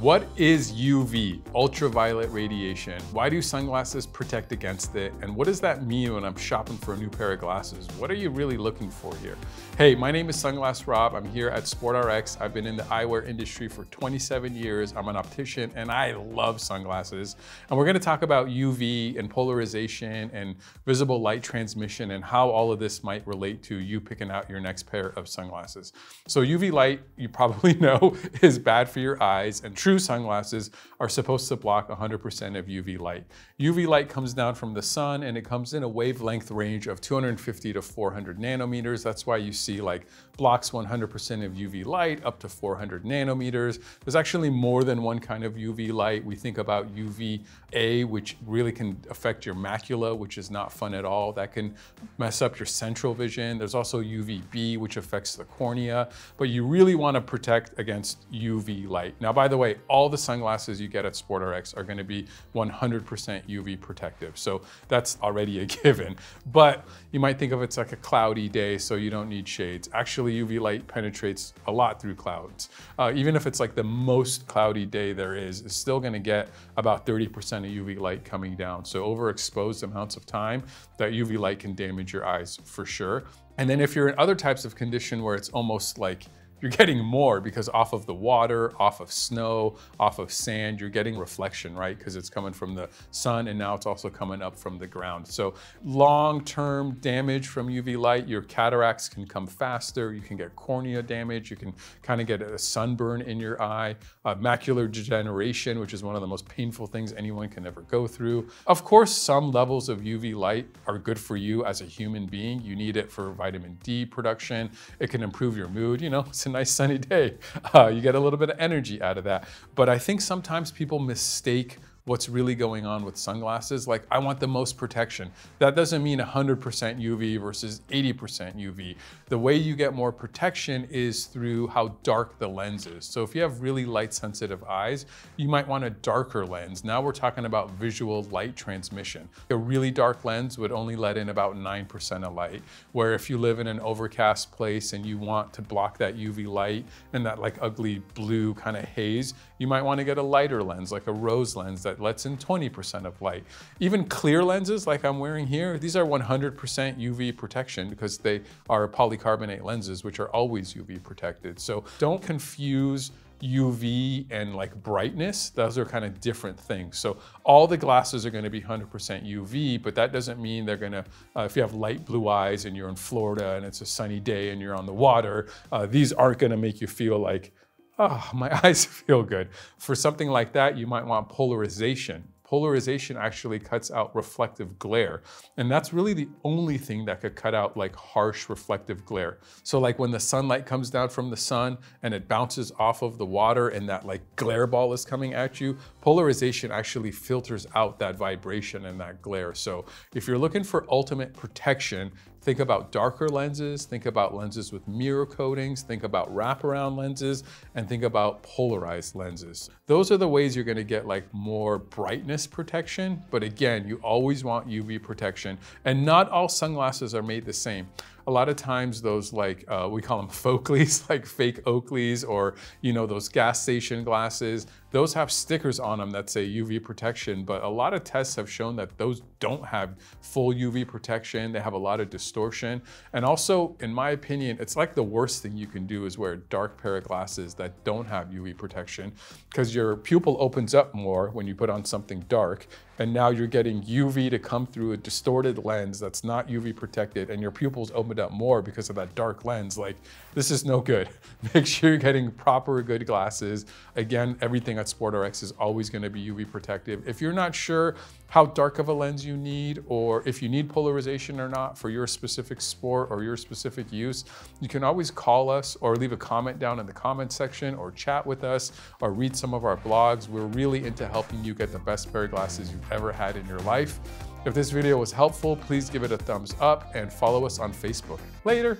What is UV, ultraviolet radiation? Why do sunglasses protect against it? And what does that mean when I'm shopping for a new pair of glasses? What are you really looking for here? Hey, my name is Sunglass Rob. I'm here at SportRx. I've been in the eyewear industry for 27 years. I'm an optician and I love sunglasses. And we're gonna talk about UV and polarization and visible light transmission and how all of this might relate to you picking out your next pair of sunglasses. So UV light, you probably know, is bad for your eyes, and true sunglasses are supposed to block 100% of UV light. UV light comes down from the sun and it comes in a wavelength range of 250 to 400 nanometers. That's why you see like blocks 100% of UV light up to 400 nanometers. There's actually more than one kind of UV light. We think about UVA, which really can affect your macula, which is not fun at all. That can mess up your central vision. There's also UVB, which affects the cornea, but you really want to protect against UV light. Now, by the way, all the sunglasses you get at SportRx are going to be 100% UV protective. So that's already a given, but you might think of it's like a cloudy day, so you don't need shades. Actually, UV light penetrates a lot through clouds. Even if it's like the most cloudy day there is, it's still going to get about 30% of UV light coming down. So overexposed amounts of time, that UV light can damage your eyes for sure. And then if you're in other types of condition where it's almost like you're getting more because off of the water, off of snow, off of sand, you're getting reflection, right? Because it's coming from the sun and now it's also coming up from the ground. So long-term damage from UV light, your cataracts can come faster, you can get cornea damage, you can kind of get a sunburn in your eye, macular degeneration, which is one of the most painful things anyone can ever go through. Of course, some levels of UV light are good for you as a human being. You need it for vitamin D production. It can improve your mood, you know, a nice sunny day. You get a little bit of energy out of that. But I think sometimes people mistake what's really going on with sunglasses. Like, I want the most protection. That doesn't mean 100% UV versus 80% UV. The way you get more protection is through how dark the lens is. So if you have really light sensitive eyes, you might want a darker lens. Now we're talking about visual light transmission. A really dark lens would only let in about 9% of light, where if you live in an overcast place and you want to block that UV light and that like ugly blue kind of haze, you might want to get a lighter lens, like a rose lens that lets in 20% of light. Even clear lenses like I'm wearing here, these are 100% UV protection because they are polycarbonate lenses, which are always UV protected. So don't confuse UV and like brightness. Those are kind of different things. So all the glasses are going to be 100% UV, but that doesn't mean they're going to, if you have light blue eyes and you're in Florida and it's a sunny day and you're on the water, these aren't going to make you feel like, oh, my eyes feel good. For something like that, you might want polarization. Polarization actually cuts out reflective glare. And that's really the only thing that could cut out like harsh reflective glare. So like when the sunlight comes down from the sun and it bounces off of the water and that like glare ball is coming at you, polarization actually filters out that vibration and that glare. So if you're looking for ultimate protection, think about darker lenses, think about lenses with mirror coatings, think about wraparound lenses, and think about polarized lenses. Those are the ways you're gonna get like more brightness protection, but again, you always want UV protection, and not all sunglasses are made the same. A lot of times those like, we call them Fauxkleys, like fake Oakleys, or you know, those gas station glasses, those have stickers on them that say UV protection, but a lot of tests have shown that those don't have full UV protection. They have a lot of distortion. And also, in my opinion, it's like the worst thing you can do is wear a dark pair of glasses that don't have UV protection, because your pupil opens up more when you put on something dark. And now you're getting UV to come through a distorted lens that's not UV protected, and your pupils opened up more because of that dark lens. Like, this is no good. Make sure you're getting proper good glasses. Again, everything at SportRx is always gonna be UV protective. If you're not sure how dark of a lens you need, or if you need polarization or not for your specific sport or your specific use, you can always call us or leave a comment down in the comment section, or chat with us, or read some of our blogs. We're really into helping you get the best pair of glasses you've ever had in your life. If this video was helpful, please give it a thumbs up and follow us on Facebook. Later.